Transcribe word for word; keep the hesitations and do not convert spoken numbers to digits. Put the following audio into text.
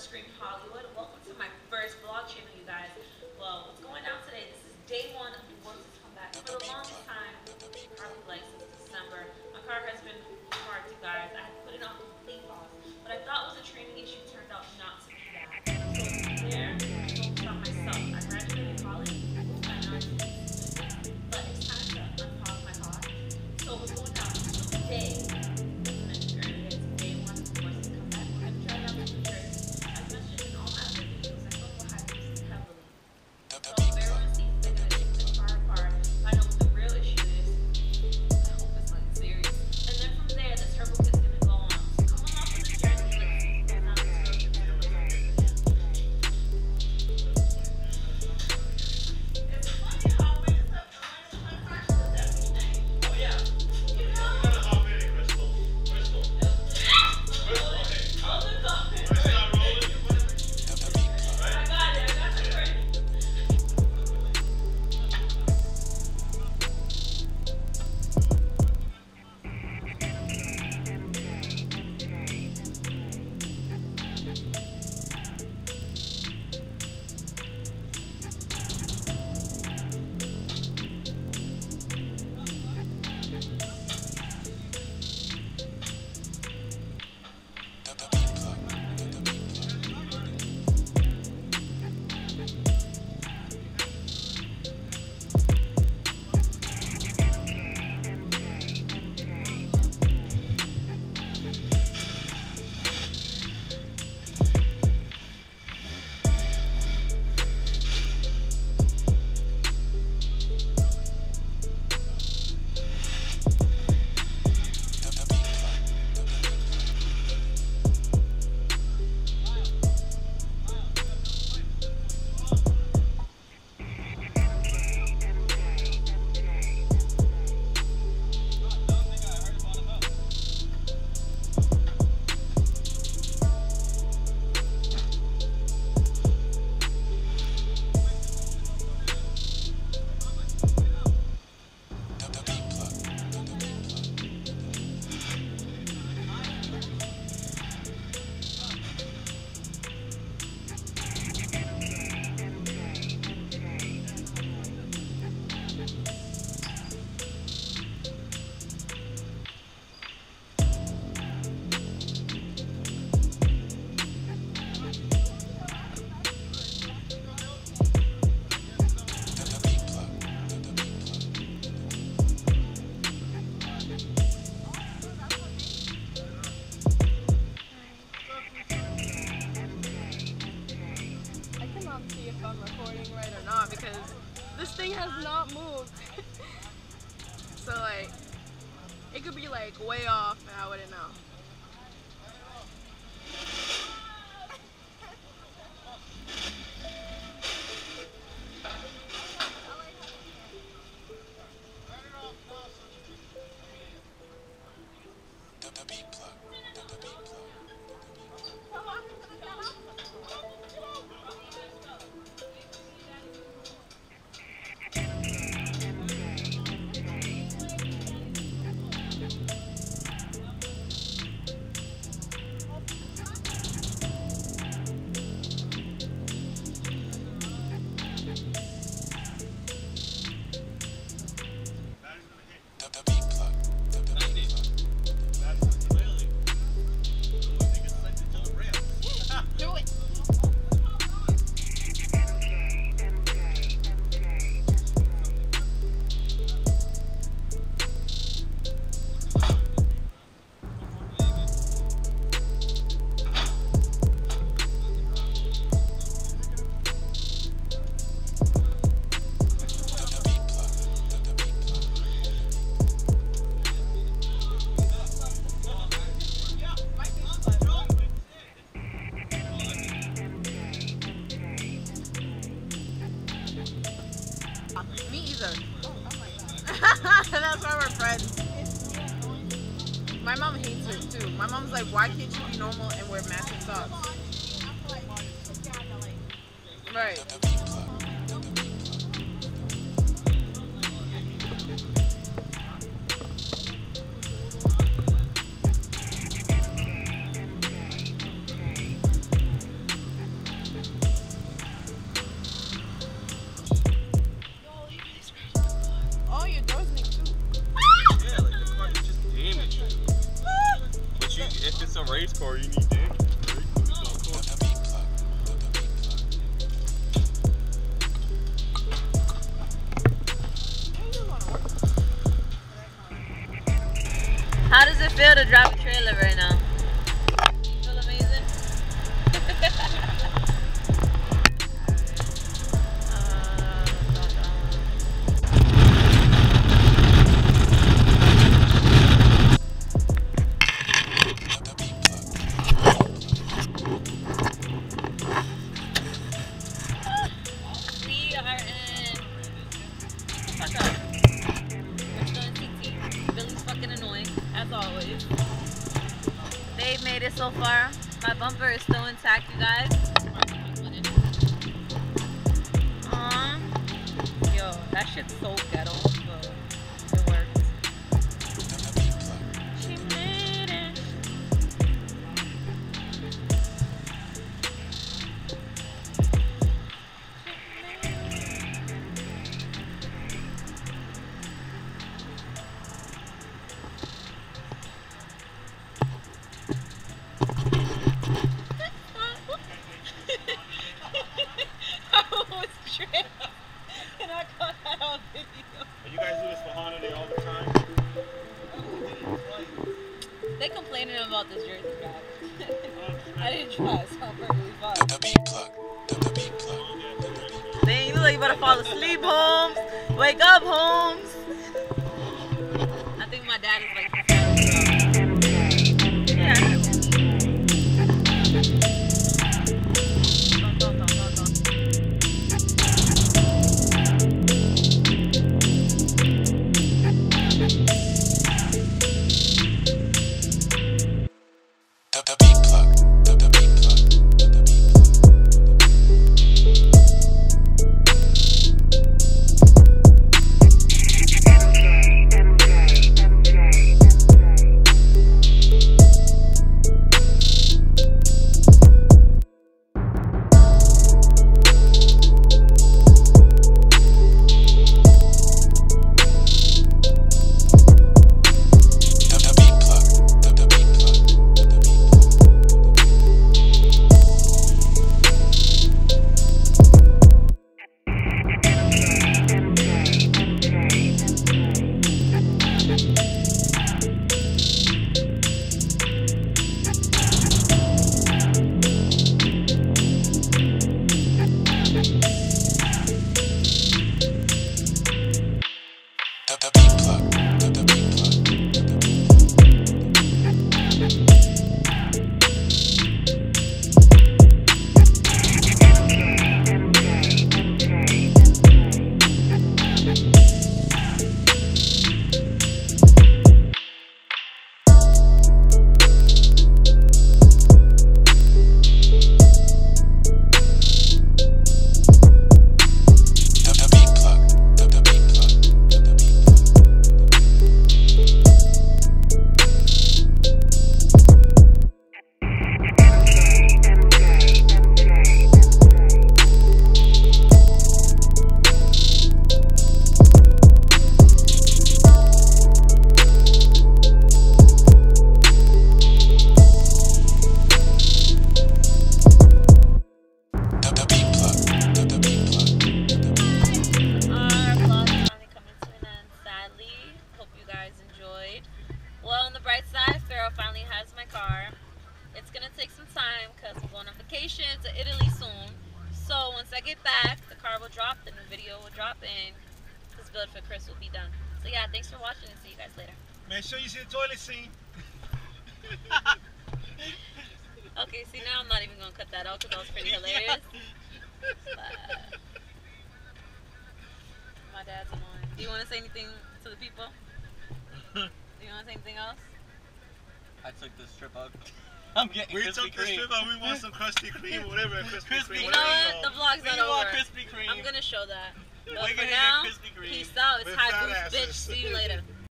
Scream Hollywood. Welcome to my first vlog channel, you guys. Well, what's going on today? This is day one of Divorce's comeback. For the longest time, probably like since December, my car has been parked, you guys. I had to put it on complete pause. What I thought was a training issue turned out not to be that. So from there, I focused on myself. I graduated college. I got But it's time to unpause my car. So what's going on today? This thing has not moved. So like, it could be like way off and I wouldn't know. That's why we're friends. My mom hates it too. My mom's like, why can't you be normal and wear matching socks? Right. get some race car you need, dude. How does it feel to drop a trailer right now? Feel amazing? We are in. What's up? We're still in T T. Billy's fucking annoying. As always, they've made it so far. My bumper is still intact, you guys. Um, yo, that shit's so ghetto, but it works. She made it. She made it. And I caught that on video. You guys do this for Honda Day all the time? They complaining about this jersey back. I didn't try, so I'm perfectly fine. Dang, you look like you about to fall asleep, Holmes. Wake up, Holmes. I think my dad is like, it's gonna take some time because we're going on vacation to Italy soon. So once I get back, the car will drop, the new video will drop, and this build for Chris will be done. So yeah, thanks for watching and see you guys later. Make sure you see the toilet scene. Okay, see, now I'm not even gonna cut that out because that was pretty hilarious. But my dad's annoying. Do you want to say anything to the people? Do you want to say anything else? I took this trip out. I'm getting we took this trip out. We want some Krispy Kreme, whatever. Krispy Kreme. You know what? The vlog's not over. Krispy Kreme. I'm gonna show that. But for now, peace out. It's High Boost, bitch. See you later.